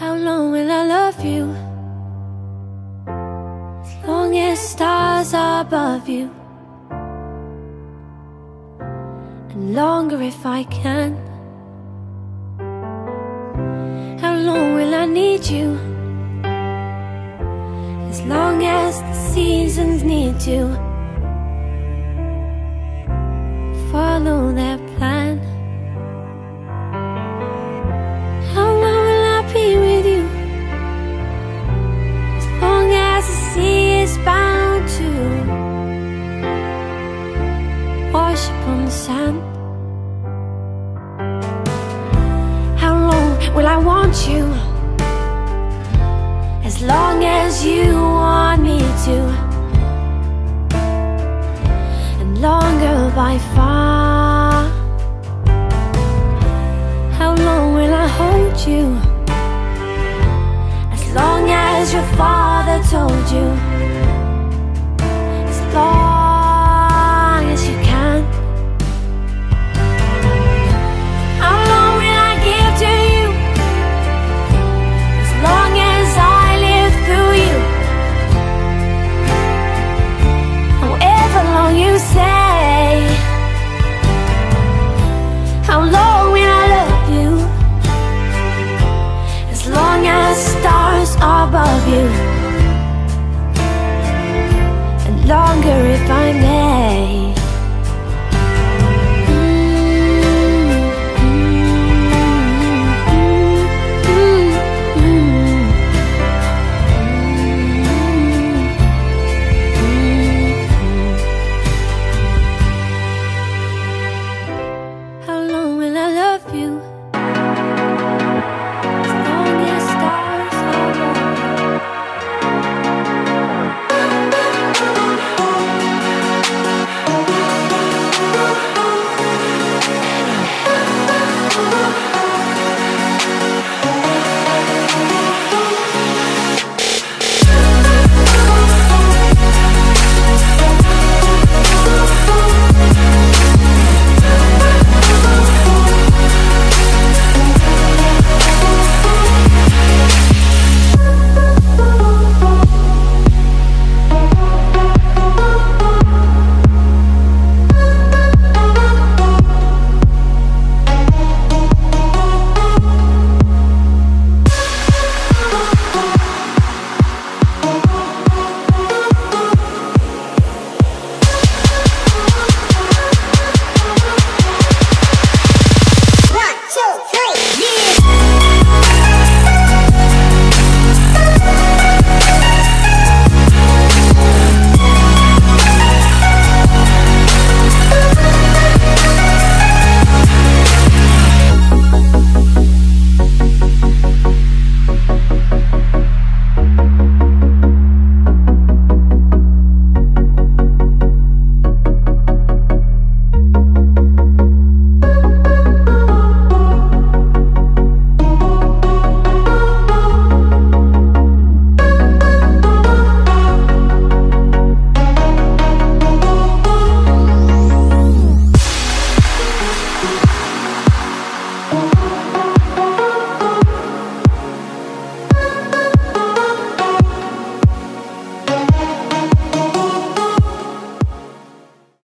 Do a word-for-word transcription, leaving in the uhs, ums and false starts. How long will I love you? As long as stars are above you, and longer if I can. How long will I need you? As long as the seasons need you. Follow their plan. How long will I be with you? As long as the sea is bound to wash upon the sand. How long will I want you? As long as you want me to, and longer by far. How long will I hold you? As long as your father told you, as long as you can. How long will I give to you? As long as I live through you, however long you say. How long will I love you? As long as stars are above you, and longer if I may.